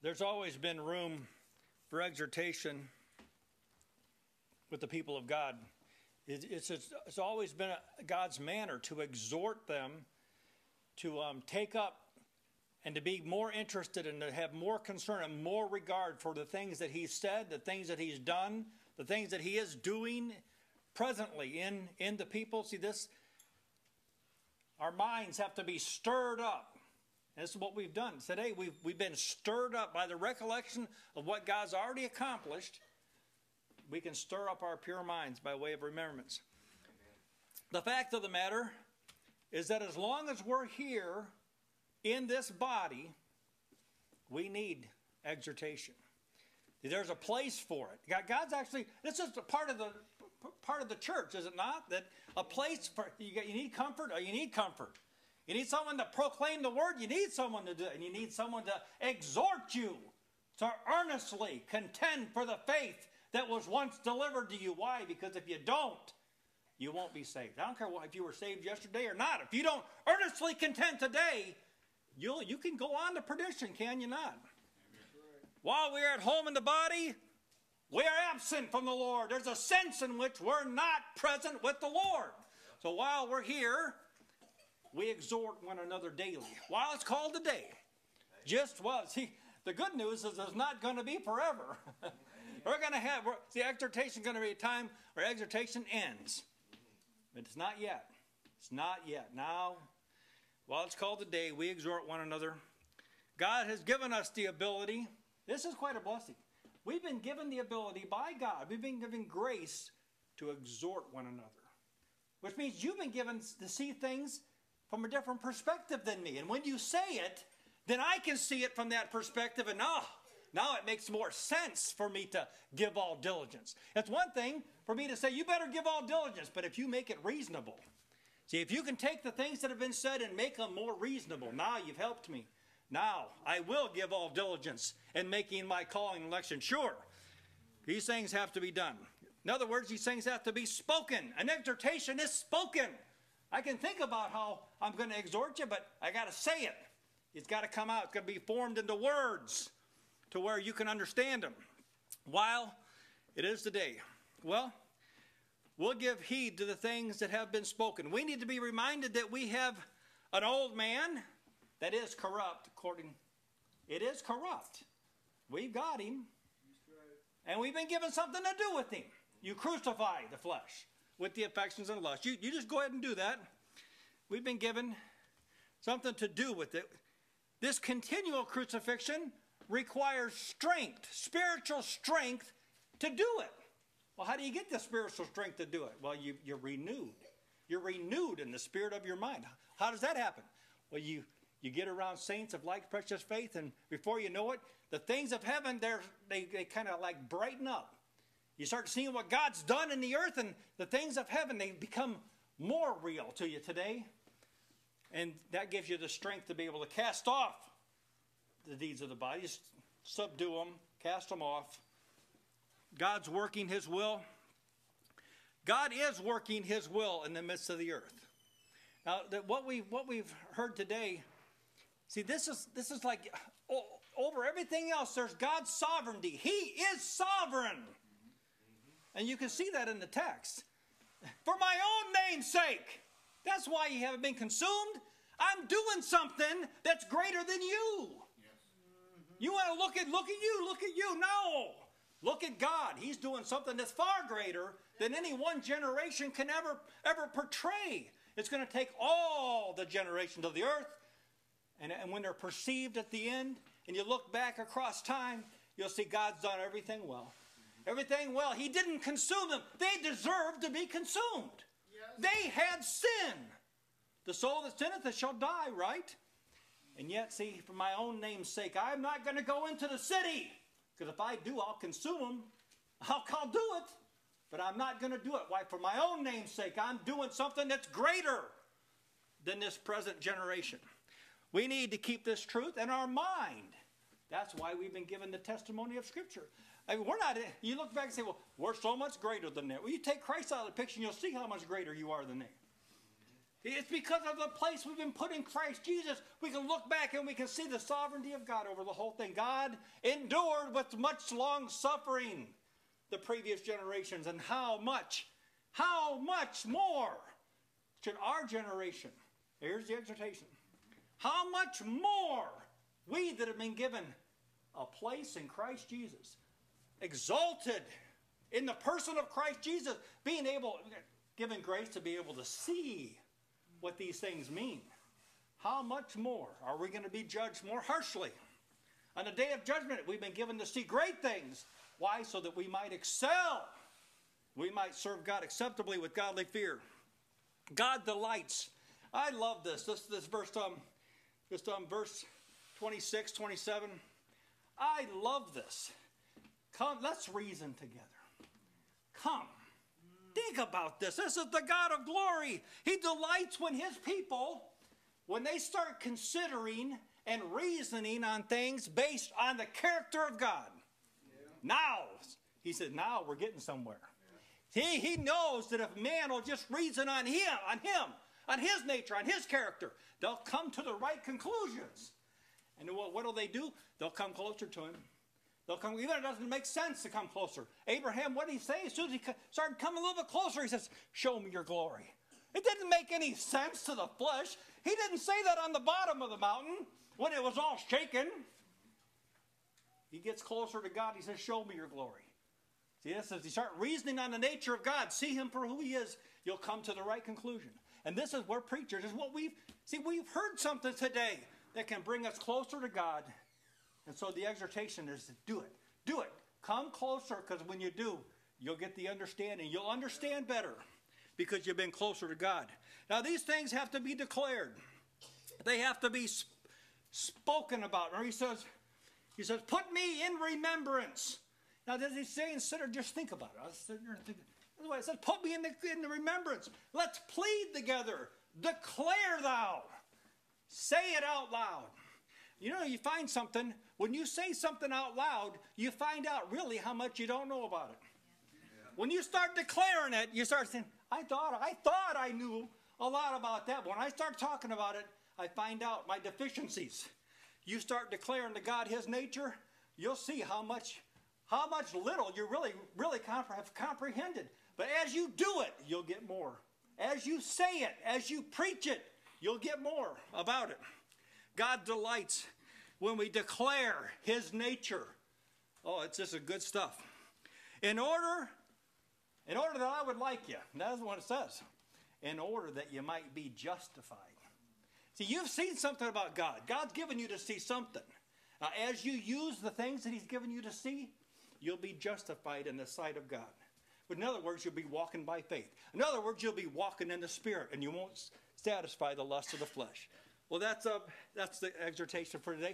There's always been room for exhortation with the people of God. It's always been God's manner to exhort them to take up and to be more interested and to have more concern and more regard for the things that he's said, the things that he's done, the things that he is doing presently in the people. See this, our minds have to be stirred up. This is what we've done. Today we've been stirred up by the recollection of what God's already accomplished. We can stir up our pure minds by way of remembrance. The fact of the matter is that as long as we're here in this body, we need exhortation. There's a place for it. God's actually, this is part of the church, is it not? That a place for, you need comfort, or you need comfort. You need someone to proclaim the word. You need someone to do it. And you need someone to exhort you to earnestly contend for the faith that was once delivered to you. Why? Because if you don't, you won't be saved. I don't care if you were saved yesterday or not. If you don't earnestly contend today, you can go on to perdition, can you not? While we are at home in the body, we are absent from the Lord. There's a sense in which we're not present with the Lord. So while we're here, we exhort one another daily. While it's called today, just was. See, the good news is it's not going to be forever. We're going to have, the exhortation is going to be a time where exhortation ends. But it's not yet. It's not yet. Now, while it's called today, we exhort one another. God has given us the ability. This is quite a blessing. We've been given the ability by God. We've been given grace to exhort one another. Which means you've been given to see things from a different perspective than me. And when you say it, then I can see it from that perspective. And now it makes more sense for me to give all diligence. It's one thing for me to say, you better give all diligence. But if you make it reasonable. See, if you can take the things that have been said and make them more reasonable. Now you've helped me. Now I will give all diligence in making my calling and election sure. These things have to be done. In other words, these things have to be spoken. An exhortation is spoken. I can think about how I'm going to exhort you, but I got to say it. It's got to come out. It's got to be formed into words to where you can understand them. While it is today, well, we'll give heed to the things that have been spoken. We need to be reminded that we have an old man that is corrupt. It is corrupt. We've got him, and we've been given something to do with him. You crucify the flesh with the affections and lust. You just go ahead and do that. We've been given something to do with it. This continual crucifixion requires strength, spiritual strength to do it. Well, how do you get the spiritual strength to do it? Well, you're renewed. You're renewed in the spirit of your mind. How does that happen? Well, you get around saints of like precious faith, and before you know it, the things of heaven, they kind of like brighten up. You start seeing what God's done in the earth, and the things of heaven, they become more real to you today. And that gives you the strength to be able to cast off the deeds of the body. Just subdue them, cast them off. God's working his will. God is working his will in the midst of the earth. Now, what we've heard today, see, this is like, over everything else, there's God's sovereignty. He is sovereign. And you can see that in the text. For my own name's sake. That's why you haven't been consumed. I'm doing something that's greater than you. Yes. You want to look at you. No. Look at God. He's doing something that's far greater than any one generation can ever portray. It's going to take all the generations of the earth. And when they're perceived at the end, and you look back across time, you'll see God's done everything well. Everything well. He didn't consume them. They deserved to be consumed. Yes. They had sin. The soul that sinneth shall die, right? And yet, see, for my own name's sake, I'm not going to go into the city. Because if I do, I'll consume them. I'll do it. But I'm not going to do it. Why? For my own name's sake, I'm doing something that's greater than this present generation. We need to keep this truth in our mind. That's why we've been given the testimony of Scripture. I mean, we're not, you look back and say, well, we're so much greater than that. Well, you take Christ out of the picture and you'll see how much greater you are than that. It's because of the place we've been put in Christ Jesus. We can look back and we can see the sovereignty of God over the whole thing. God endured with much long suffering the previous generations. And how much more should our generation, here's the exhortation, how much more we that have been given a place in Christ Jesus, exalted in the person of Christ Jesus, being able, given grace to be able to see what these things mean. How much more are we going to be judged more harshly? On the day of judgment, we've been given to see great things. Why? So that we might excel. We might serve God acceptably with godly fear. God delights. I love this. This verse, verse 26, 27. I love this. Come, let's reason together. Come. Think about this. This is the God of glory. He delights when his people, when they start considering and reasoning on things based on the character of God. Yeah. Now, he said, now we're getting somewhere. Yeah. He knows that if man will just reason on him, on his nature, on his character, they'll come to the right conclusions. And what'll they do? They'll come closer to him. They'll come, even if it doesn't make sense to come closer. Abraham, what did he say? As soon as he started coming a little bit closer, he says, show me your glory. It didn't make any sense to the flesh. He didn't say that on the bottom of the mountain when it was all shaken. He gets closer to God. He says, show me your glory. See, this is, you start reasoning on the nature of God, see him for who he is, you'll come to the right conclusion. And this is where preachers, is what we've heard something today that can bring us closer to God. And so the exhortation is to do it. Do it. Come closer, because when you do, you'll get the understanding. You'll understand better because you've been closer to God. Now, these things have to be declared. They have to be spoken about. Or he says, put me in remembrance. Now, does he say, instead of just think about it? I said, it says, put me in the remembrance. Let's plead together. Declare thou. Say it out loud. You know, you find something, when you say something out loud, you find out really how much you don't know about it. Yeah. When you start declaring it, you start saying, I thought I knew a lot about that. But when I start talking about it, I find out my deficiencies. You start declaring to God his nature, you'll see how much little you really have comprehended. But as you do it, you'll get more. As you say it, as you preach it, you'll get more about it. God delights when we declare his nature. Oh, it's just good stuff. In order that I would like you. That's what it says. In order that you might be justified. See, you've seen something about God. God's given you to see something. Now, as you use the things that he's given you to see, you'll be justified in the sight of God. But in other words, you'll be walking by faith. In other words, you'll be walking in the Spirit, and you won't satisfy the lust of the flesh. Well, that's the exhortation for today.